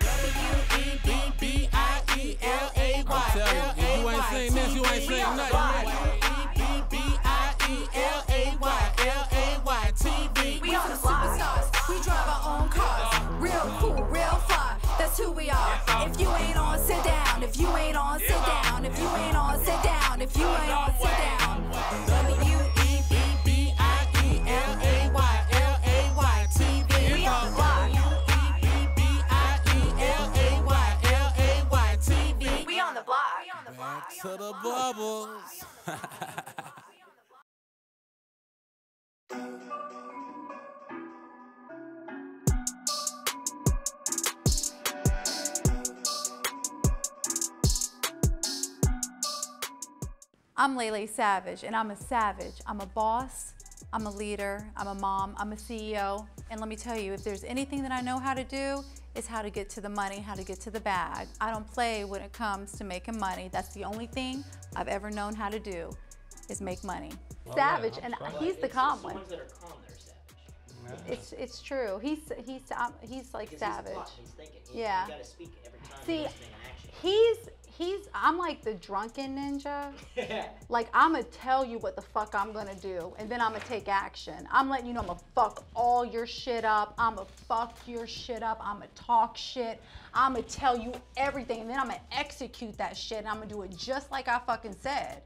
W-E-B-B-I-E-L-A-Y. I'm telling you, you ain't saying this, you ain't saying nothing. W-E-B-B-I-E-L-A-Y-L-A-Y-T-V. We are the superstars, we drive our own cars. Real cool, real fly, that's who we are. If you ain't on, sit down. If you ain't on, sit down. If you ain't on, sit down. If you ain't on, sit down. To the bubbles. I'm Lay Lay Savage, and I'm a savage. I'm a boss, I'm a leader, I'm a mom, I'm a CEO. And let me tell you, if there's anything that I know how to do, it's how to get to the money, how to get to the bag. I don't play when it comes to making money. That's the only thing I've ever known how to do is make money. Oh, savage, yeah, and he's the calm one. That are calm, they're savage. Yeah. It's true. He's like savage. He's thinking. Yeah. You gotta speak every time. See, I'm like the drunken ninja. Like, I'ma tell you what the fuck I'm gonna do, and then I'ma take action. I'm letting you know I'ma fuck all your shit up. I'ma fuck your shit up. I'ma talk shit. I'ma tell you everything, and then I'ma execute that shit, and I'ma do it just like I fucking said.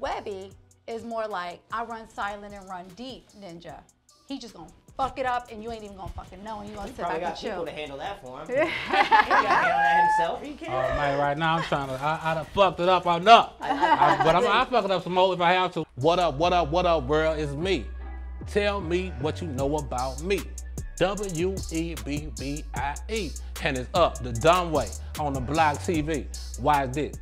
Webbie is more like, I run silent and run deep ninja. He just gonna fuck it up, and you ain't even gonna fucking know, and you gonna sit back and chill. Probably got people to handle that for him. He ain't gotta handle that himself. He can't. Oh, man, right now I'm trying to, I done fucked it up enough. But I'll fuck it up some more if I have to. What up, what up, what up, world? It's me. Tell me what you know about me. W-E-B-B-I-E. And it's up, the Dom White on the Block TV. Why is this?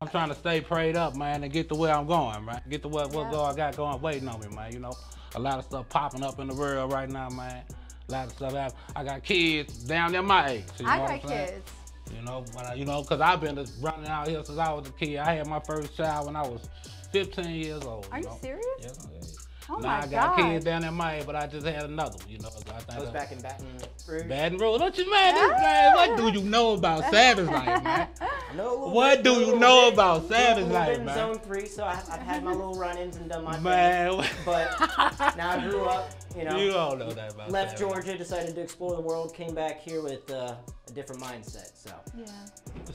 I'm trying to stay prayed up, man, and get to where I'm going, right? Get to what God got going waiting on me, man, you know? A lot of stuff popping up in the world right now, man. A lot of stuff happening. I got kids down there my age. So you know I got kids. You know, but I, you know, cause I've been just running out here since I was a kid. I had my first child when I was 15 years old. Are you serious? Yes, I did. Oh my God. I got kids down there my age, but I just had another one, you know. So I was back in Baton Rouge. Baton Rouge. Don't you mad? This man, what do you know about Savage Life, man? What do you know about Savage Life, man? I've been in Zone 3, so I've had my little run-ins and done my thing. But now I grew up, you know. You all know that about left Savage. Georgia, decided to explore the world, came back here with a different mindset, so. Yeah.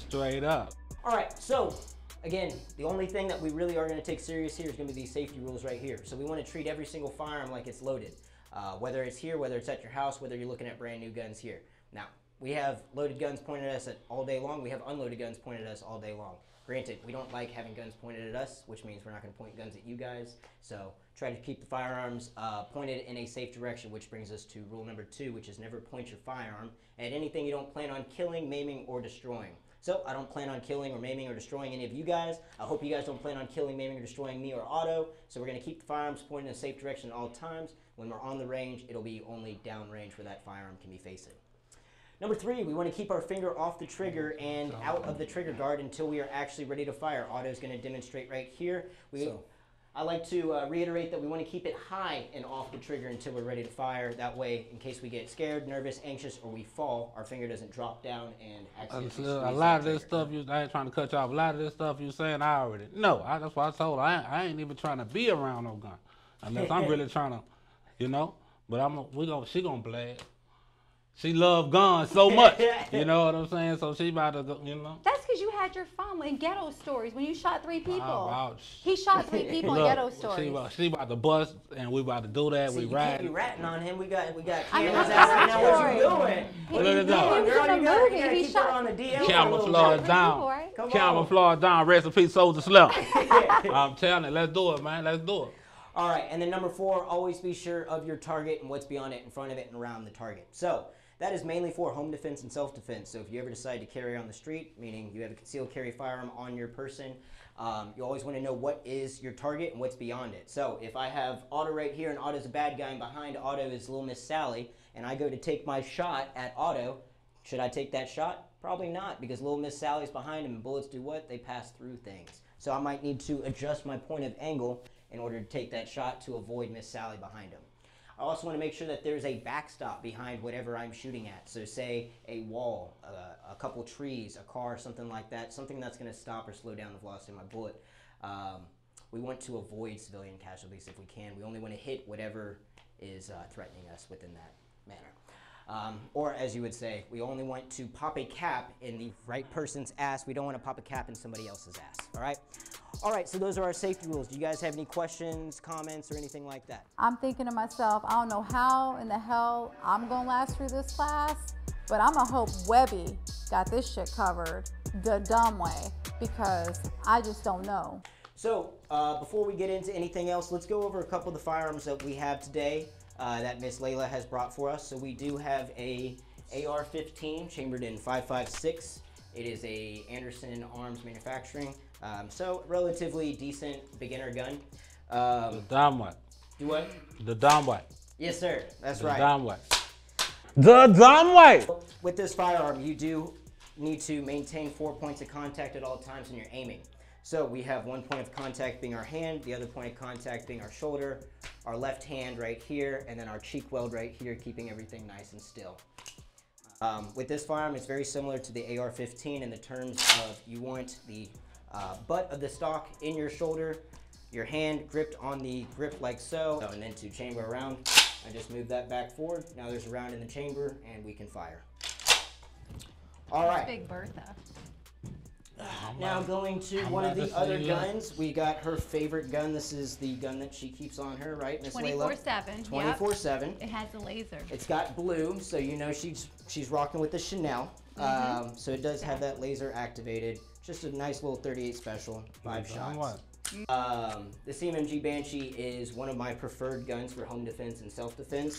Straight up. All right, so. Again, the only thing that we really are going to take serious here is going to be these safety rules right here. So we want to treat every single firearm like it's loaded, whether it's here, whether it's at your house, whether you're looking at brand new guns here. Now, we have loaded guns pointed at us all day long. We have unloaded guns pointed at us all day long. Granted, we don't like having guns pointed at us, which means we're not going to point guns at you guys. So try to keep the firearms pointed in a safe direction, which brings us to rule number 2, which is never point your firearm at anything you don't plan on killing, maiming, or destroying. So I don't plan on killing or maiming or destroying any of you guys. I hope you guys don't plan on killing, maiming, or destroying me or Otto. So we're going to keep the firearms pointed in a safe direction at all times. When we're on the range, it'll be only downrange where that firearm can be facing. Number 3, we want to keep our finger off the trigger and out of the trigger guard until we are actually ready to fire. Otto's going to demonstrate right here. I like to reiterate that we want to keep it high and off the trigger until we're ready to fire. That way, in case we get scared, nervous, anxious, or we fall, our finger doesn't drop down and accidentally a lot of this stuff I ain't trying to cut you off. A lot of this stuff you saying, I already know. That's why I told her I ain't even trying to be around no gun unless I'm really trying to, you know. But she gonna blast. She love guns so much, you know what I'm saying? So she about to go, you know. That's because you had your fun in Ghetto Stories when you shot 3 people. He shot 3 people in Ghetto Stories. She about to bust and we about to do that. See, you can't be ratting on him. We got cameras out right now. What you doing? He shot on the DL. Camouflage down. Camouflage down. Rest in peace, Soldier Slim. I'm telling you, let's do it, man. Let's do it. All right, and then number 4, always be sure of your target and what's beyond it, in front of it, and around the target. So that is mainly for home defense and self-defense. So if you ever decide to carry on the street, meaning you have a concealed carry firearm on your person, you always want to know what is your target and what's beyond it. So if I have Otto right here and Otto's a bad guy and behind Otto is Little Miss Sally and I go to take my shot at Otto, should I take that shot? Probably not, because Little Miss Sally's behind him and bullets do what? They pass through things. So I might need to adjust my point of angle in order to take that shot to avoid Miss Sally behind him. I also want to make sure that there's a backstop behind whatever I'm shooting at. So say a wall, a couple trees, a car, something like that, something that's going to stop or slow down the velocity of my bullet. We want to avoid civilian casualties if we can. We only want to hit whatever is threatening us within that manner. Or as you would say, we only want to pop a cap in the right person's ass. We don't want to pop a cap in somebody else's ass, all right? All right, so those are our safety rules. Do you guys have any questions, comments, or anything like that? I'm thinking to myself, I don't know how in the hell I'm gonna last through this class, but I'm gonna hope Webbie got this shit covered the dumb way, because I just don't know. So before we get into anything else, let's go over a couple of the firearms that we have today. That Miss Layla has brought for us. So we do have a AR-15 chambered in 5.56. It is a Anderson Arms manufacturing. So relatively decent beginner gun. The Dom White. Do what? The Dom White. Yes, sir. That's right. The Dom White. The Dom White. With this firearm, you do need to maintain 4 points of contact at all times when you're aiming. So we have 1 point of contact being our hand, the other point of contact being our shoulder, our left hand right here, and then our cheek weld right here, keeping everything nice and still. With this firearm, it's very similar to the AR-15 in the terms of you want the butt of the stock in your shoulder, your hand gripped on the grip like so, and then to chamber a round, I just move that back forward. Now there's a round in the chamber and we can fire. All right. Big Bertha. Now going to one of the other guns. We got her favorite gun. This is the gun that she keeps on her, right, Miss Layla? 24/7. 24/7. Yep. It has a laser. It's got blue, so you know she's rocking with the Chanel. Mm-hmm. So it does have that laser activated. Just a nice little 38 special, 5 shots. The CMMG Banshee is one of my preferred guns for home defense and self-defense,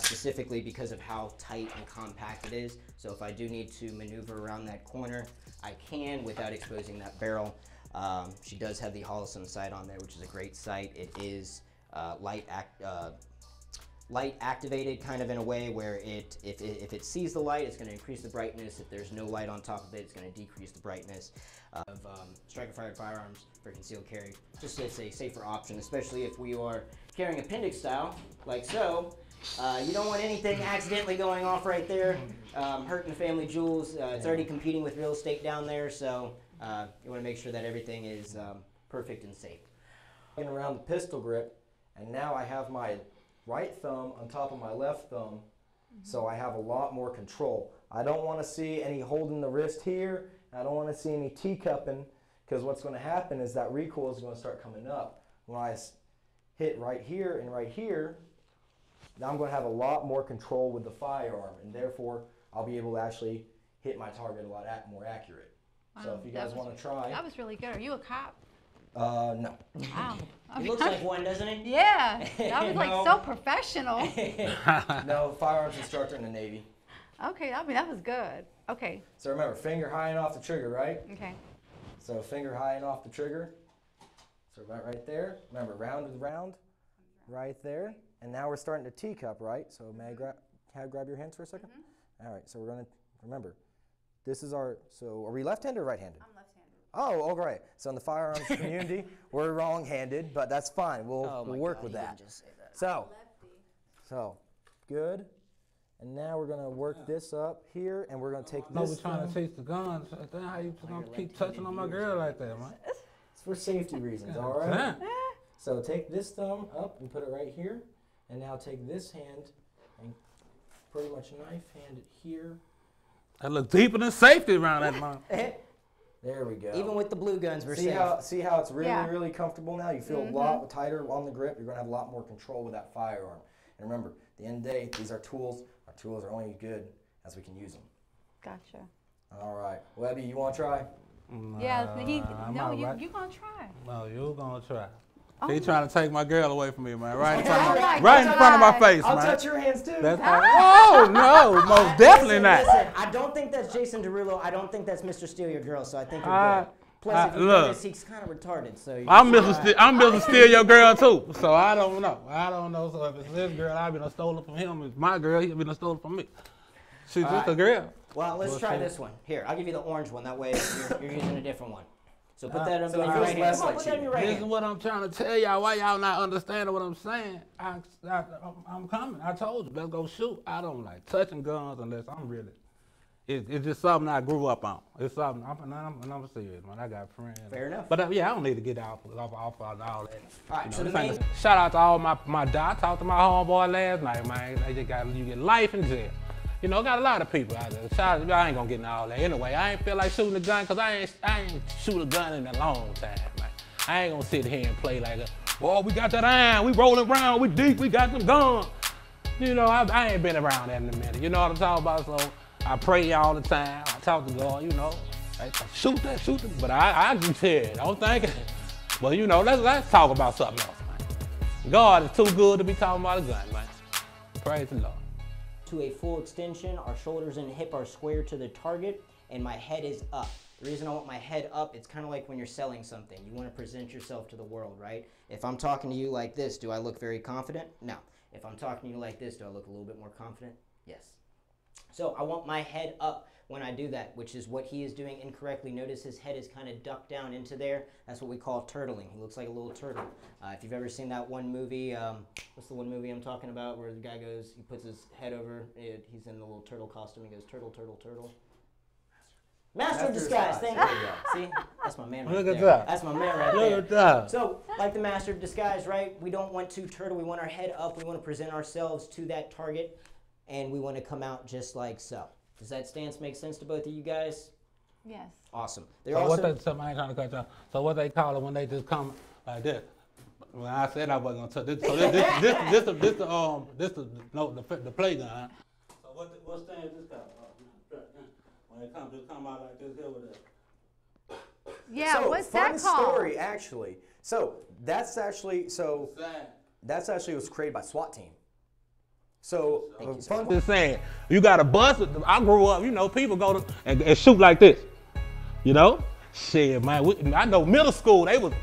specifically because of how tight and compact it is. So if I do need to maneuver around that corner, I can without exposing that barrel. She does have the Holosun sight on there, which is a great sight. It is light activated, kind of in a way where if it sees the light, it's going to increase the brightness. If there's no light on top of it, it's going to decrease the brightness of striker-fired firearms for concealed carry. Just it's a safer option, especially if we are carrying appendix style, like so. You don't want anything accidentally going off right there, hurting the family jewels. It's already competing with real estate down there, so you want to make sure that everything is perfect and safe. Getting around the pistol grip, and now I have my right thumb on top of my left thumb, so I have a lot more control. I don't want to see any holding the wrist here. I don't want to see any teacupping, because what's going to happen is that recoil is going to start coming up. When I hit right here and right here, now I'm going to have a lot more control with the firearm, and therefore I'll be able to actually hit my target a lot more accurate. Wow. So if you guys want to try. That was really good. Are you a cop? No. Wow. He looks like one, doesn't he? Yeah. That was like so professional. No, firearms instructor in the Navy. Okay, that was good. Okay. So remember, finger high and off the trigger, right? Okay. So finger high and off the trigger. So about right there. Remember, round with round. Right there. And now we're starting to teacup, right? So may I grab your hands for a second? Mm-hmm. All right, so we're going to, remember, this is our, so are we left-handed or right-handed? I'm left-handed. Oh, all right. So in the firearms community, we're wrong-handed, but that's fine. We'll work with that. Just say that. So good. And now we're gonna work this up here, and we're gonna take this. Nobody's trying to taste the guns. How you gonna keep touching on my girl like that, man? It's for safety reasons, all right? So take this thumb up and put it right here, and now take this hand and pretty much knife hand it here. That look deeper than safety around that, mom. There we go. Even with the blue guns, we're safe. See how it's really, really comfortable now? You feel a lot tighter on the grip. You're going to have a lot more control with that firearm. And remember, at the end of the day, these are tools. Our tools are only good as we can use them. Gotcha. All right. Webby, you want to try? Yeah. You're going to try. No, you're going to try. Oh. He's trying to take my girl away from me, man. Right in front of my face, man. I'll touch your hands, too. Oh, no, most definitely not. Listen, I don't think that's Jason Derulo. I don't think that's Mr. Steal Your Girl, so I think you're good. Plus, if you notice, he's kind of retarded. So I'm Mr. Steal Your Girl, too, so I don't know. So if it's this girl, I've been stolen from him. If it's my girl, he's been stolen from me. She's just a girl. Well, let's try this one. Here, I'll give you the orange one. That way you're using a different one. So put that on your right hand. This is what I'm trying to tell y'all. Why y'all not understanding what I'm saying? I'm coming. I told you, let's go shoot. I don't like touching guns unless I'm really. It's just something I grew up on. It's something I'm serious, man. I got friends. Fair enough. But yeah, I don't need to get off all that. All right, so shout out to all my doc. I talked to my homeboy last night, man. They just got you get life in jail. You know, got a lot of people out there. Shout out, I ain't gonna get into all that anyway. I ain't feel like shooting a gun because I ain't shoot a gun in a long time, man. I ain't gonna sit here and play like, boy, we got that iron. We rolling around. We deep. We got them guns. You know, I ain't been around that in a minute. You know what I'm talking about, so. I pray all the time. I talk to God, you know. I shoot that. But I just said, I don't think. Well, you know, let's talk about something else, man. God is too good to be talking about a gun, man. Praise the Lord. To a full extension, our shoulders and hip are square to the target, and my head is up. The reason I want my head up, it's kind of like when you're selling something. You want to present yourself to the world, right? If I'm talking to you like this, do I look very confident? No. If I'm talking to you like this, do I look a little bit more confident? Yes. So I want my head up when I do that, which is what he is doing incorrectly. Notice his head is kind of ducked down into there. That's what we call turtling. He looks like a little turtle. If you've ever seen that one movie, what's the one movie I'm talking about where the guy goes, he puts his head over, he's in the little turtle costume, he goes, turtle, turtle, turtle. Master of Disguise, thank you. See, that's my man right there. Look at that. That's my man right there. Look at that. So, like the Master of Disguise, right, we don't want to turtle, we want our head up, we want to present ourselves to that target. And we want to come out just like so. Does that stance make sense to both of you guys? Yes. Awesome. They're so, what they call it when they just come like this? Well, I said I wasn't gonna touch this. So this is the play gun. So what stance is this called? When it comes, just come out like this here with it. Yeah. So, what's that called? Fun story, actually. So that's actually was created by SWAT team. So, I'm just saying, you got a bus. I grew up, you know, people go to and shoot like this, you know? Shit, man, I know middle school, they was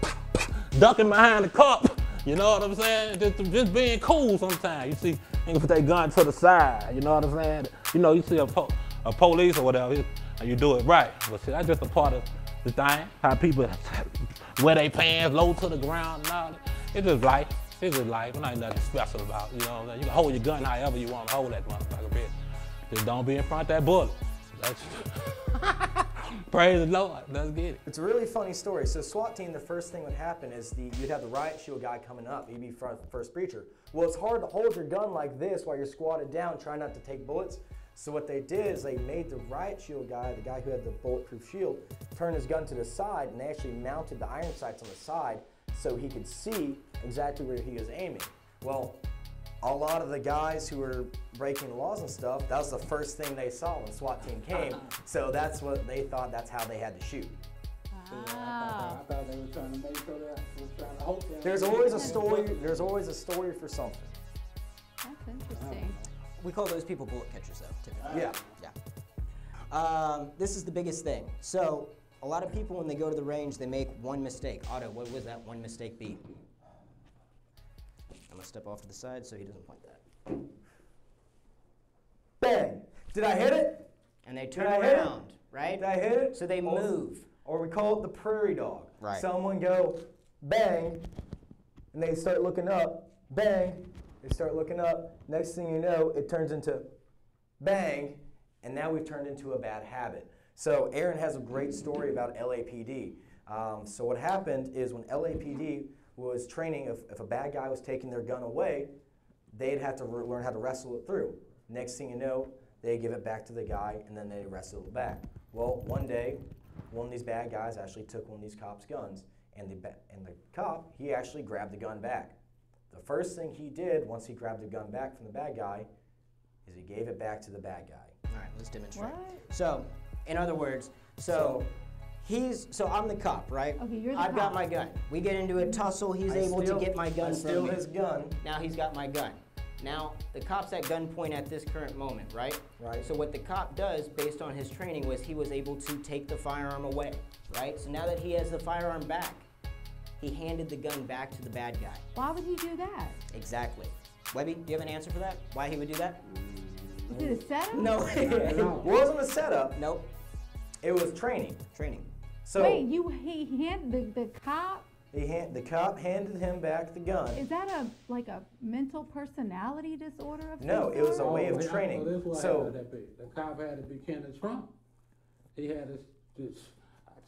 ducking behind the cop, you know what I'm saying? Just being cool sometimes. You see, they put their gun to the side, you know what I'm saying? You know, you see a police or whatever, and you do it right. But see, that's just a part of the thing, how people wear their pants low to the ground and all that. It's just life. It's just life, there's nothing special about it, you know what I'm saying? You can hold your gun however you want to hold that motherfucker, bitch. Just don't be in front of that bullet. That's praise the Lord, let's get it. It's a really funny story. So SWAT team, the first thing would happen is you'd have the riot shield guy coming up, he'd be front of the first breacher. Well, it's hard to hold your gun like this while you're squatted down, trying not to take bullets. So what they did is they made the riot shield guy, the guy who had the bulletproof shield, turn his gun to the side, and they actually mounted the iron sights on the side so he could see exactly where he was aiming. Well, a lot of the guys who were breaking the laws and stuff, that was the first thing they saw when SWAT team came. So that's what they thought, that's how they had to shoot. Wow. I thought they were trying to make sure that I was trying to hope that. There's always a story for something. That's interesting. We call those people bullet catchers though, typically. Yeah. This is the biggest thing. So a lot of people when they go to the range, they make one mistake. Otto, what would that one mistake be? I'm gonna step off to the side so he doesn't point that. Bang! Did I hit it? And they turn around, right? Did I hit it? So they move. Or we call it the prairie dog. Right. Someone go, bang, and they start looking up, bang, they start looking up. Next thing you know, it turns into bang, and now we've turned into a bad habit. So Aaron has a great story about LAPD. So what happened is when LAPD was training, if a bad guy was taking their gun away, they'd have to learn how to wrestle it through. Next thing you know, they give it back to the guy and then they wrestle it back. Well, one day, one of these bad guys actually took one of these cops' guns and the cop, he actually grabbed the gun back. The first thing he did once he grabbed the gun back from the bad guy is he gave it back to the bad guy. All right, let's demonstrate. What? So, in other words, so I'm the cop, right? Okay, you're the cop. I've got my gun. We get into a tussle. He's able to get my gun from me. I steal his gun. Now he's got my gun. Now the cop's at gunpoint at this current moment, right? Right. So what the cop does, based on his training, was he was able to take the firearm away, right? So now that he has the firearm back, he handed the gun back to the bad guy. Why would he do that? Exactly. Webbie, do you have an answer for that? Why he would do that? Was it a setup? No, it wasn't a setup. Nope. It was training. So wait, the cop handed him back the gun. Is that like a mental personality disorder of No, it was a way of training. So the cop had to be Kenneth Trump. He had this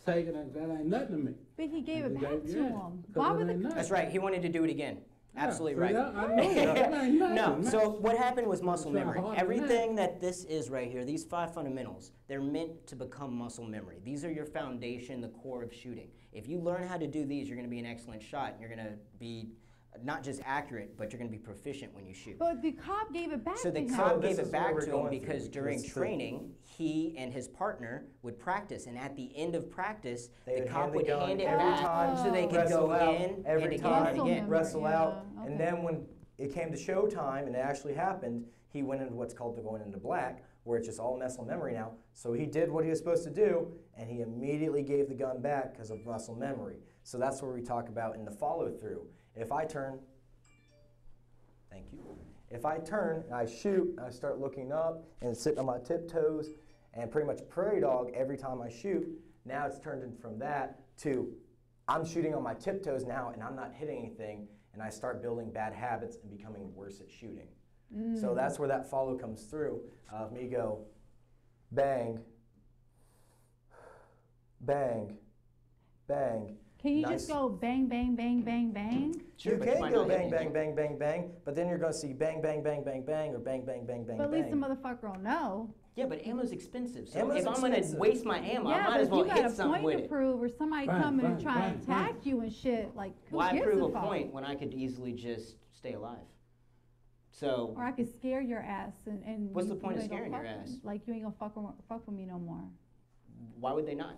taking it, that ain't nothing to me. But he gave it back to him. Why would the cop? That's right. He wanted to do it again. Absolutely right. No, so what happened was muscle memory. Everything that this is right here, these five fundamentals, they're meant to become muscle memory. These are your foundation, the core of shooting. If you learn how to do these, you're going to be an excellent shot, and you're going to be not just accurate, but you're going to be proficient when you shoot. But the cop gave it back to him. So the cop gave it back to him because during training, he and his partner would practice. And at the end of practice, the cop would hand it back so they could go in and again. Wrestle out. And then when it came to show time, and it actually happened, he went into what's called going into black, where it's just all muscle memory now. So he did what he was supposed to do, and he immediately gave the gun back because of muscle memory. So that's what we talk about in the follow-through. If I turn, thank you. If I turn and I shoot, I start looking up and sitting on my tiptoes and pretty much prairie dog every time I shoot. Now it's turned in from that to I'm shooting on my tiptoes now and I'm not hitting anything, and I start building bad habits and becoming worse at shooting. Mm. So that's where that follow comes through. Me go, bang, bang, bang. Can you just go bang, bang, bang, bang, bang? Sure, you can go bang, bang, bang, bang, bang, but then you're going to see bang, bang, bang, bang, bang, or bang, bang, bang, bang, bang. But at least the motherfucker will know. Yeah, but ammo's expensive. So if I'm going to waste my ammo, I might as well hit something with it. You got a point to prove, or somebody come and try and attack you and shit. Like, who gives a fuck? Why prove a point when I could easily just stay alive? So. Or I could scare your ass and what's the point of scaring your ass? Like, you ain't going to fuck with me no more. Why would they not?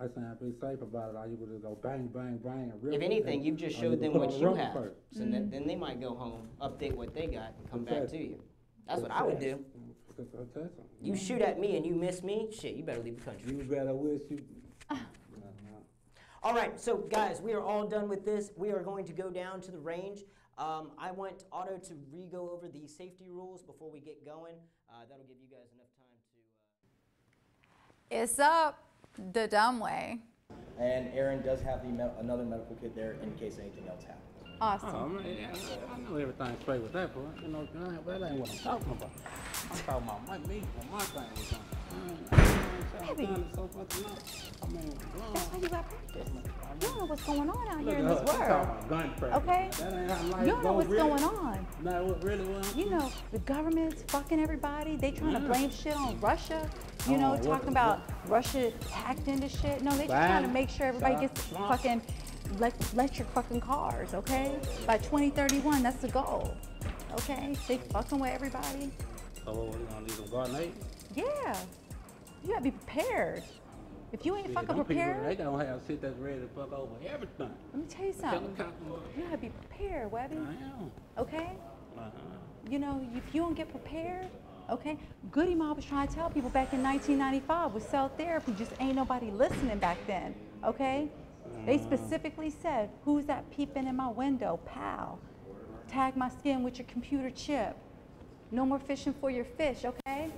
I said I'd be safe about it. I would just go bang, bang, bang. And if anything, you've just showed them what you have. So then they might go home, update what they got, and come back to you. That's what I would do. You shoot at me and you miss me, shit, you better leave the country. You better wish you. All right, so guys, we are all done with this. We are going to go down to the range. I want Otto to re-go over the safety rules before we get going. That'll give you guys enough time to. It's up. The dumb way. And Aaron does have another medical kit there in case anything else happens. Awesome. I know everything's straight with that, but you know, that ain't what I'm talking about. I'm talking about my thing. That's why you got practice. You don't know what's going on out here in this world. Okay? You don't know what's going on. You know, the government's fucking everybody. They trying to blame shit on Russia. You know, talking about Russia hacked into shit. No, they just trying to make sure everybody gets fucking electric fucking cars, okay? By 2031, that's the goal, okay? They fucking with everybody. So what, we gonna leave them garnate? Yeah, you gotta be prepared. If you ain't fucking prepared. They don't have shit that's ready to fuck over everything. Let me tell you something. You gotta be prepared, Webbie. I am. Okay? You know, if you don't get prepared, okay? Goodie Mob was trying to tell people back in 1995 with cell therapy, just ain't nobody listening back then, okay? They specifically said, who's that peeping in my window, pal? Tag my skin with your computer chip. No more fishing for your fish, okay?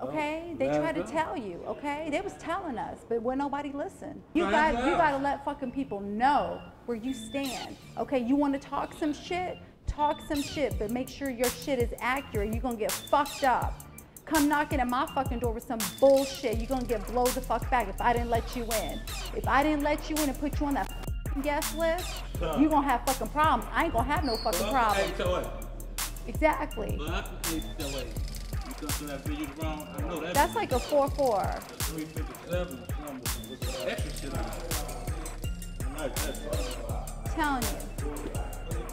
Okay? They tried to tell you, okay? They was telling us, but when nobody listened. You gotta let fucking people know where you stand, okay? You wanna talk some shit? Talk some shit, but make sure your shit is accurate. You're gonna get fucked up. Come knocking at my fucking door with some bullshit. You're gonna get blown the fuck back if I didn't let you in. If I didn't let you in and put you on that fucking guest list, you're gonna have fucking problems. I ain't gonna have no fucking problems. Exactly. That's like a 4-4. Telling you.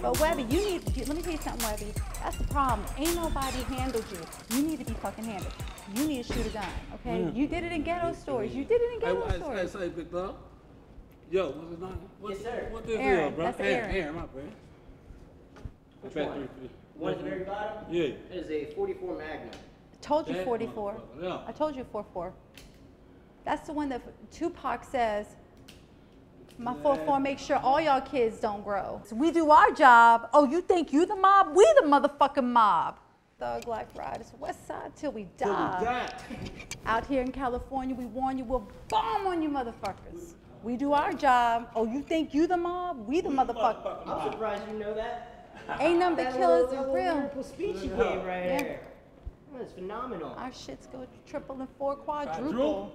But Webbie, you need to, let me tell you something, Webbie. That's the problem. Ain't nobody handled you. You need to be fucking handled. You need to shoot a gun, okay? Yeah. You did it in ghetto stores. You did it in ghetto stores. I say, big dog. Yo, what's his name? What's this Aaron, deal, bro? That's Aaron, my friend. Which one? One at the very bottom? Yeah. It is a 44 Magnum. I told you 44. Yeah. I told you 44. That's the one that Tupac says, my 4-4 make sure all y'all kids don't grow. So we do our job. Oh, you think you the mob? We the motherfucking mob. Thug Life ride. It's West Side till we die. Out here in California, we warn you, we'll bomb on you motherfuckers. We do our job. Oh, you think you the mob? We the motherfuckers. I'm surprised you know that. Ain't none but killers is real. That speech you gave right here. Yeah. That's phenomenal. Our shits go triple and four quadruple.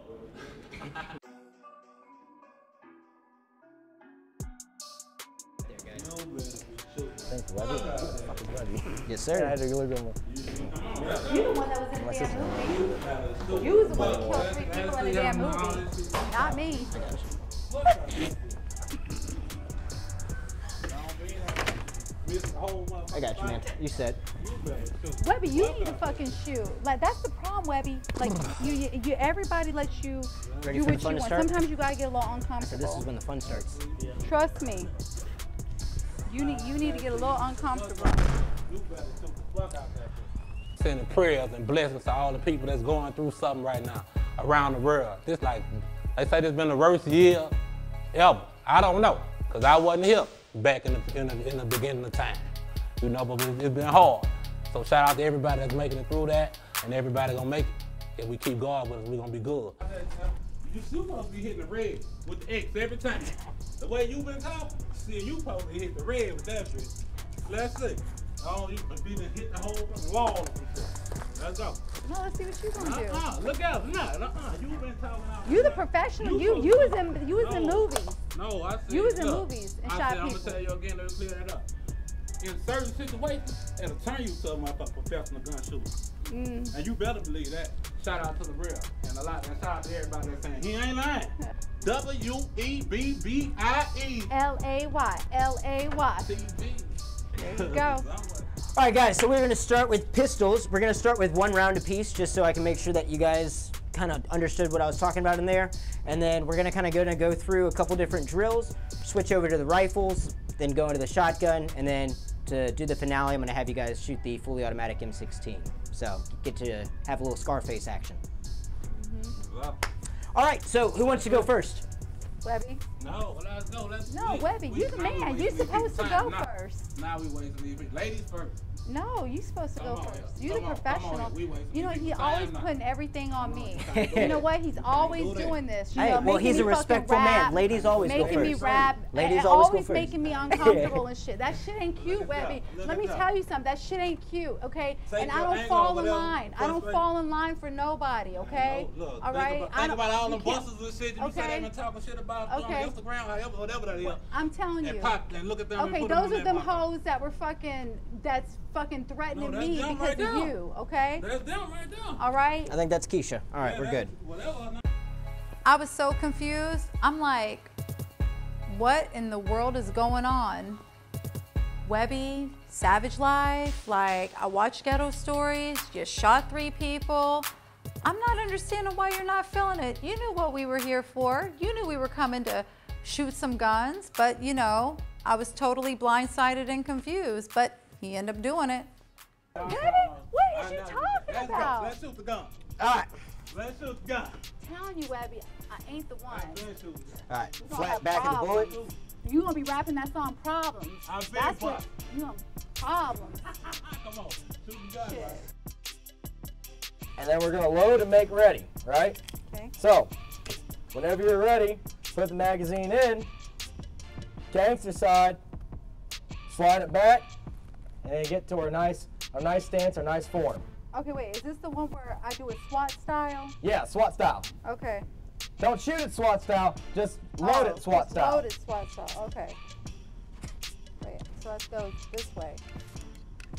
Thanks, Webbie. Fucking Webbie. Yes, sir. I had to look at him. You the one that was in the damn movie. You was the one that killed 3 people in the damn movie. Not me. I got you. I got you, man. You said. Webbie, you need to fucking shoot. Like, that's the problem, Webbie. Like, you everybody lets you do what you want. Sometimes you gotta get a little uncomfortable. So this is when the fun starts. Trust me. You need to get a little uncomfortable. Sending prayers and blessings to all the people that's going through something right now around the world. This like, they say this been the worst year ever. I don't know, because I wasn't here back in the beginning of time. You know, but it's been hard. So shout out to everybody that's making it through that, and everybody gonna make it. If we keep God with us, we're gonna be good. You supposed to be hitting the red with the X every time. The way you been talking, see, you supposed to hit the red with that bitch. Let's see. Oh, you been hitting the whole wall with this. Let's go. No, let's see what you gonna do. Look out, you been talking out. You the professional. You was in movies. No, I said you was in movies and shot people. I'm gonna tell you again, let me clear that up. In certain situations, it'll turn you to my professional gun shooter. Mm. And you better believe that. Shout out to the real. And a lot, and shout out to everybody that's saying he ain't lying. W-E-B-B-I-E. L-A-Y. L-A-Y. TV. There you go. All right, guys, so we're going to start with pistols. We're going to start with 1 round apiece, just so I can make sure that you guys kind of understood what I was talking about in there. And then we're going to kind of go through a couple different drills, switch over to the rifles, then go into the shotgun, and then to do the finale, I'm going to have you guys shoot the fully automatic M16. So you get to have a little Scarface action. Mm-hmm. Wow. All right, so who wants to go first? Webbie. No, let's go. Webbie, you the man. You're supposed to go first. Now we wait. Ladies first. No, you're supposed to go first. You're the professional. You know, he's always putting everything on me. You know what? He's always doing this. Hey, well, he's a respectful man. Ladies always go first. Making me rap. Ladies always go first. Making me uncomfortable and shit. That shit ain't cute, Webbie. Let me tell you something. That shit ain't cute, okay? And I don't fall in line. I don't fall in line for nobody, okay? All right? Think about all the busters and shit that you said they've been talking shit about on Instagram, however, whatever that is. I'm telling you. And look at them. Okay, those are them hoes that were fucking, that's threatening me because of you, okay? That's them right there. All right? I think that's Keisha. All right, we're good. Whatever. I was so confused. I'm like, what in the world is going on? Webbie, Savage Life, like, I watch Ghetto Stories, you shot 3 people. I'm not understanding why you're not feeling it. You knew what we were here for. You knew we were coming to shoot some guns, but you know, I was totally blindsided and confused, but he ended up doing it. Daddy, what is you talking about? Let's shoot the gun. All right. Let's shoot the gun. I'm telling you, Webbie, I ain't the one. All right, flat back of the bullet. You gonna be rapping that song, Problems. That's what, you know, Problems. Come on, shoot the gun. And then we're gonna load and make ready, right? Okay. So, whenever you're ready, put the magazine in, gangster side, slide it back, and get to our nice stance, our nice form. Okay, wait, is this the one where I do a SWAT style? Yeah, SWAT style. Okay. Don't shoot it SWAT style, just load it SWAT style. Load it SWAT style, okay. Wait, so let's go this way.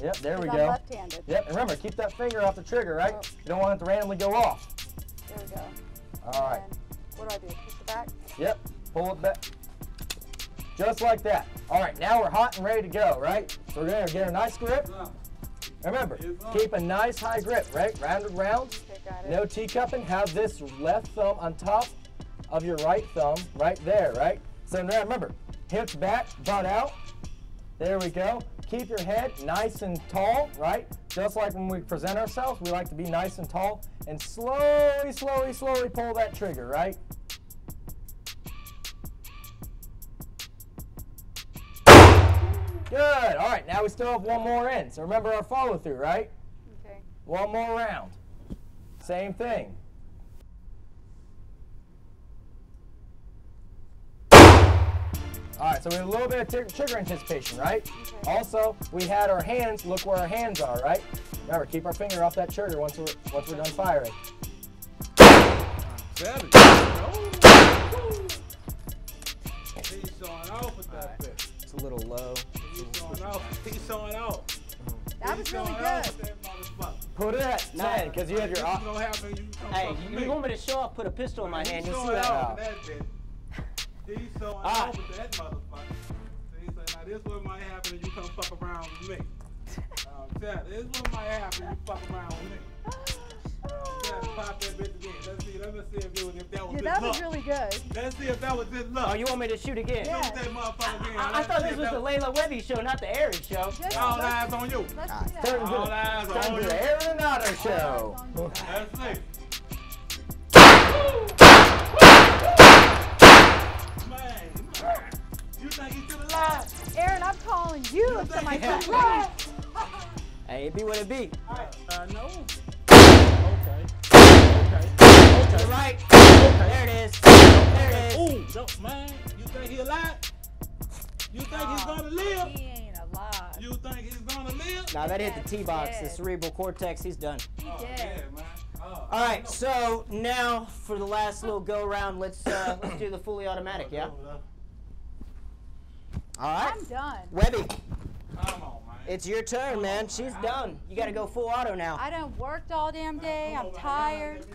Yep, there we go. I'm left-handed. Yep, and remember, keep that finger off the trigger, right? Oh. You don't want it to randomly go off. There we go. All right. What do I do, push it back? Yep, pull it back. Just like that. All right, now we're hot and ready to go, right? So we're gonna get a nice grip. Remember, keep a nice high grip, right? Rounded rounds, no teacupping. Have this left thumb on top of your right thumb, right there, right? So now remember, hips back, butt out. There we go. Keep your head nice and tall, right? Just like when we present ourselves, we like to be nice and tall. And slowly, slowly, slowly pull that trigger, right? Good, all right, now we still have 1 more in. So remember our follow through, right? One more round. Same thing. All right, so we have a little bit of trigger anticipation, right? Okay. Also, we had our hands, look where our hands are, right? Remember, keep our finger off that trigger once we're done firing. Savage. He's sawing off with that bitch. It's a little low. He's sawing off. That was really good. Put it at 10, because you have your option. Hey, you want me to show up, put a pistol in my hand, you'll see that. He's so off with that motherfucker. He's like, now this what might happen if you come fuck around with me. This what might happen if you fuck around with me. Pop that bitch again. Let's see if that was his luck. Really good. Let's see if that was his luck. Oh, you want me to shoot again? Yeah. Shoot that motherfucker again. I thought this was the Layla Webbie show, not the Aaron show. All eyes on you. All eyes on you. The Aaron and Otto show. Let's see. You think he's still alive? Aaron, I'm calling you if somebody's still alive. Hey, it be what it be. All right. No. Okay. Right. Okay. There it is. Ooh, no, man. You think he alive? You think he's gonna live? He ain't alive. You think he's gonna live? Nah, that hit the T-box, the cerebral cortex. He's done. He did. Yeah, man. All right, so now for the last little go round, let's do the fully automatic, yeah? All right. I'm done. Webbie. Come on, man. It's your turn, man. She's done. You got to go full auto now. I done worked all damn day. I'm tired.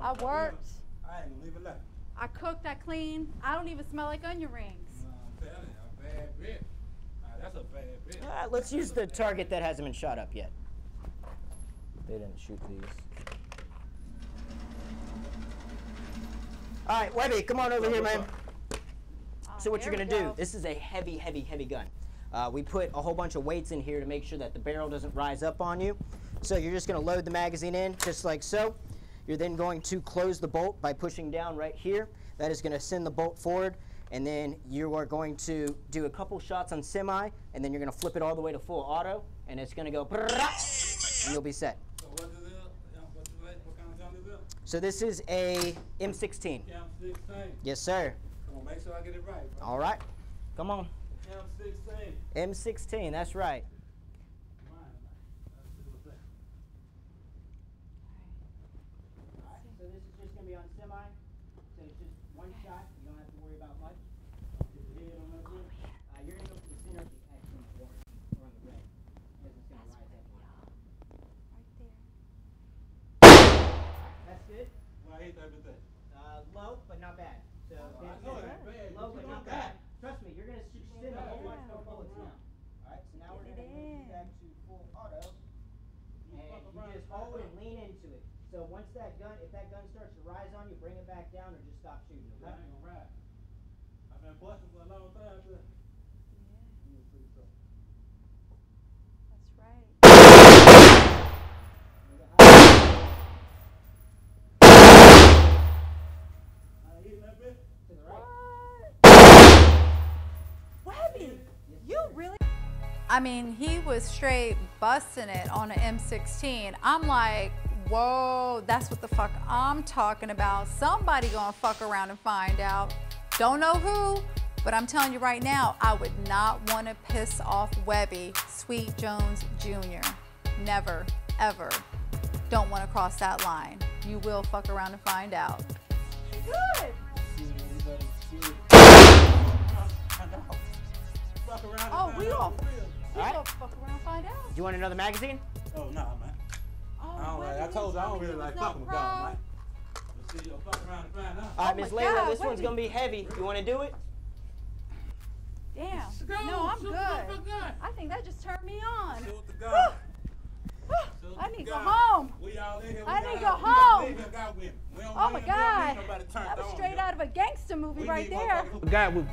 I worked. I ain't gonna leave it left. I cooked. I cleaned. I don't even smell like onion rings. I'm telling you, a bad bitch. That's a bad bitch. All right, let's use the target that hasn't been shot up yet. They didn't shoot these. All right, Webbie, come on over here, man. So what you're going to do, this is a heavy, heavy, heavy gun. We put a whole bunch of weights in here to make sure that the barrel doesn't rise up on you. So you're just going to load the magazine in, just like so. You're then going to close the bolt by pushing down right here. That is going to send the bolt forward. And then you are going to do a couple shots on semi, and then you're going to flip it all the way to full auto, and it's going to go and you'll be set. So this is a M16. Yes, sir. Come on, make sure I get it right, bro. All right. Come on. M16. M16, that's right. All right, so this is just going to be on semi. So it's just one shot. You don't have to worry about much. You're going to go to the center of the X on the orange or on the red. Because it's going to rise up. That's good. Well, I hate that with that. Low, but not bad. So low, but not bad. Trust me, you're going to send a whole bunch of bullets now. All right, so now we're going to move back to full auto. And you just hold and lean into it. So once that gun, if that gun starts to rise on you, bring it back down or just stop shooting. I ain't gonna ride. I've been busting for a long time. That's right. Webbie, you really? I mean, he was straight busting it on an M16. I'm like, whoa, that's what the fuck I'm talking about. Somebody gonna fuck around and find out. Don't know who, but I'm telling you right now, I would not want to piss off Webbie, Sweet Jones Jr. Never, ever. Don't want to cross that line. You will fuck around and find out. Good. Oh, we all fuck around and find out. You want another magazine? Oh, no, nah, man. Oh, I don't like, I told you, I don't really like fucking with y'all, man. We'll see you fuck around and find out. All right, Miss Layla, this one's going to be heavy. You want to do it? Damn. No, I'm good. I think that just turned me on. I need to go home. I need to go home. Oh my God. That was straight out of a gangster movie right there. God,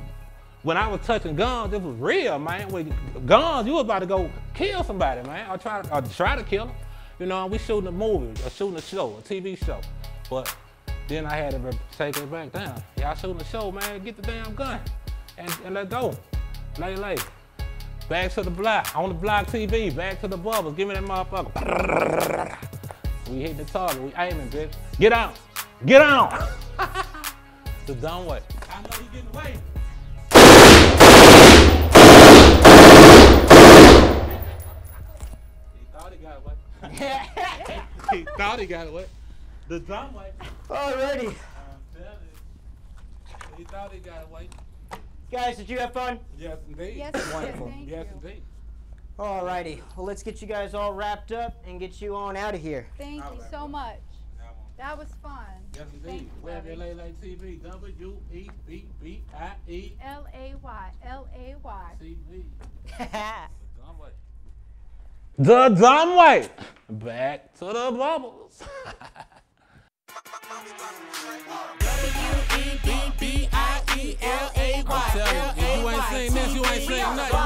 when I was touching guns, it was real, man. With guns, you was about to go kill somebody, man, or try to kill them. You know, we shooting a movie, or shooting a show, a TV show. But then I had to take it back down. Y'all shooting a show, man, get the damn gun and let go. Lay. Back to the block, on the block TV, back to the bubbles, give me that motherfucker. We hitting the target, we aiming, bitch. Get out, get out. The Dom White. I know you getting away. He thought he got away. He thought he got away. The Dom White. Alrighty. He thought he got away. Guys, did you have fun? Yes, indeed. Yes, wonderful. Yes, indeed. All righty. Well, let's get you guys all wrapped up and get you on out of here. Thank you so much. That was fun. Yes, indeed. Webbie Lay Lay TV. W-E-B-B-I-E. L-A-Y. L-A-Y. TV. The Dom White. Back to the bubbles. W-E-B-B-I-E-L-A-Y. If you ain't seen this, you ain't seen nothing.